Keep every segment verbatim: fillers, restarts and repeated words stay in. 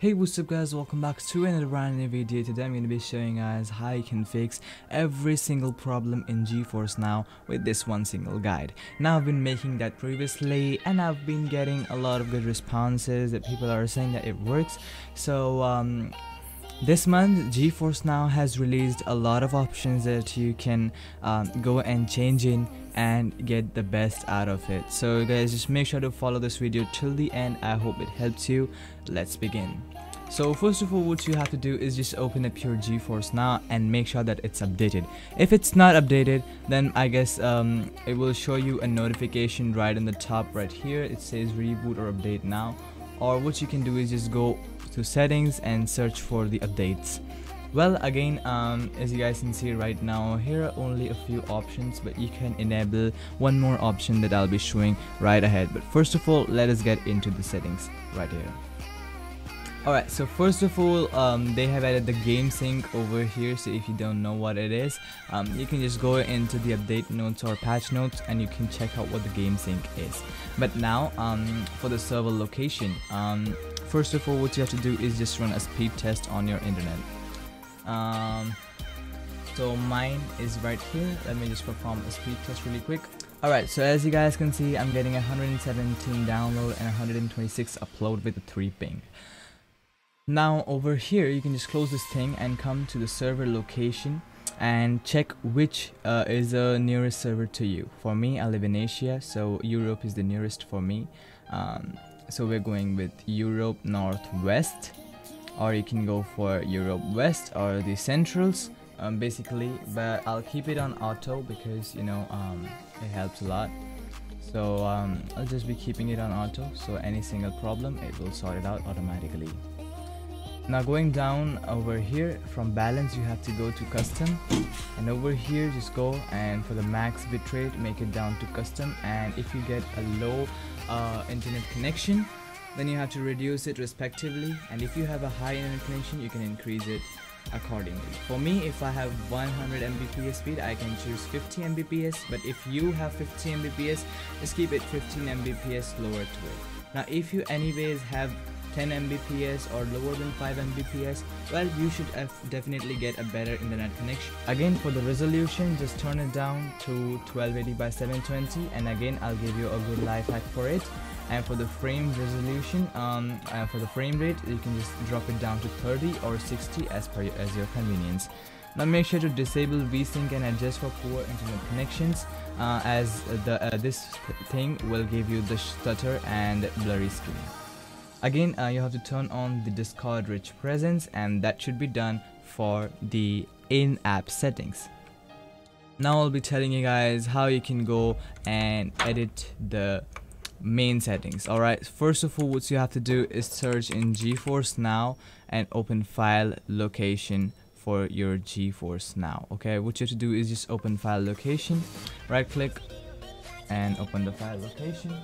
Hey, what's up guys, welcome back to another brand new video. Today I'm going to be showing you guys how you can fix every single problem in GeForce Now with this one single guide. Now I've been making that previously and I've been getting a lot of good responses that people are saying that it works. So um, this month GeForce Now has released a lot of options that you can um, go and change in and get the best out of it. So guys, just make sure to follow this video till the end. I hope it helps you. Let's begin. So first of all, what you have to do is just open up your GeForce Now and make sure that it's updated. If it's not updated, then I guess um, it will show you a notification right in the top right here. It says reboot or update now. Or what you can do is just go to settings and search for the updates. Well, again, um, as you guys can see right now, here are only a few options, but you can enable one more option that I'll be showing right ahead. But first of all, let us get into the settings right here. Alright, so first of all, um, they have added the game sync over here, so if you don't know what it is, um, you can just go into the update notes or patch notes and you can check out what the game sync is. But now, um, for the server location, um, first of all, what you have to do is just run a speed test on your internet. Um, so mine is right here. Let me just perform a speed test really quick. Alright, so as you guys can see, I'm getting one hundred seventeen download and one hundred twenty-six upload with a three ping. Now over here you can just close this thing and come to the server location and check which uh, is the nearest server to you. For me, I live in Asia, so Europe is the nearest for me. Um, so we're going with Europe Northwest, or you can go for Europe West or the Centrals, um, basically. But I'll keep it on auto because, you know, um, it helps a lot. So um, I'll just be keeping it on auto, so any single problem it will sort it out automatically. Now going down over here, from balance you have to go to custom, and over here just go and for the max bitrate make it down to custom. And if you get a low uh, internet connection, then you have to reduce it respectively, and if you have a high internet connection you can increase it accordingly. For me, if I have one hundred megabits per second speed, I can choose fifty megabits per second, but if you have fifty megabits per second, just keep it fifteen megabits per second lower to it. Now if you anyways have ten megabits per second or lower than five megabits per second, well, you should definitely get a better internet connection. Again, for the resolution, just turn it down to twelve eighty by seven twenty, and again I'll give you a good life hack for it. And for the frame resolution, um, uh, for the frame rate, you can just drop it down to thirty or sixty as per your, as your convenience. Now make sure to disable VSync and adjust for poor internet connections, uh, as the uh, this thing will give you the stutter and blurry screen. Again, uh, you have to turn on the Discord rich presence, and that should be done for the in-app settings. Now I'll be telling you guys how you can go and edit the main settings. Alright, first of all, what you have to do is search in GeForce Now and open file location for your GeForce Now. Okay, what you have to do is just open file location, right click and open the file location.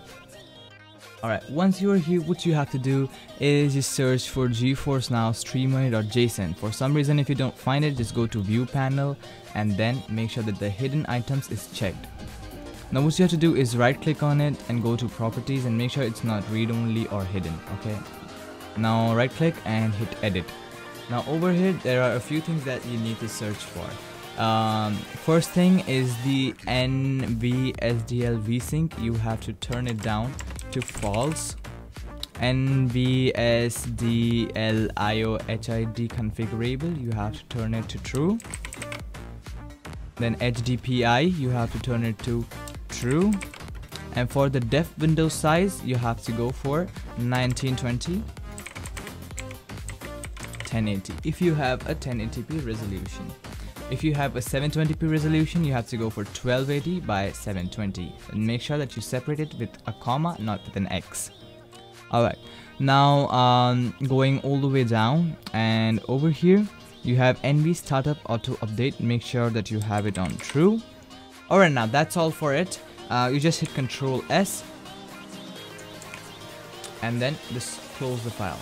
Alright, once you are here, what you have to do is just search for GeForce Now streamer dot json. For some reason, if you don't find it, just go to view panel and then make sure that the hidden items is checked. Now what you have to do is right click on it and go to properties and make sure it's not read only or hidden. Okay, now right click and hit edit. Now over here there are a few things that you need to search for. Um, first thing is the N V S D L sync. You have to turn it down to false. N V S D L I O H I D configurable, you have to turn it to true. Then H D P I, you have to turn it to true. And for the def window size, you have to go for nineteen twenty by ten eighty if you have a ten eighty p resolution. If you have a seven twenty p resolution, you have to go for twelve eighty by seven twenty, and make sure that you separate it with a comma, not with an X. Alright, now um, going all the way down, and over here you have N V Startup Auto Update. Make sure that you have it on true. Alright, now that's all for it. Uh, you just hit Control S and then just close the file.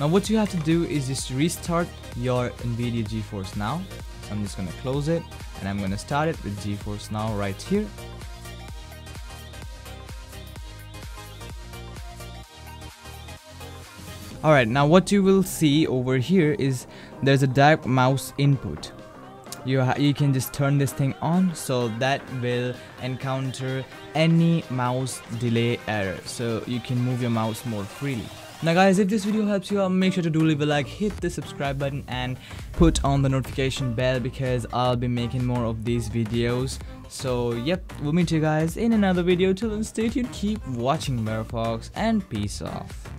Now what you have to do is just restart your NVIDIA GeForce Now. I'm just going to close it and I'm going to start it with GeForce Now right here. Alright, now what you will see over here is there's a direct mouse input. You, ha you can just turn this thing on, so that will encounter any mouse delay error, so you can move your mouse more freely. Now guys, if this video helps you out, make sure to do leave a like, hit the subscribe button and put on the notification bell, because I'll be making more of these videos. So yep, we'll meet you guys in another video. Till then, stay tuned, keep watching BareFox, and peace off.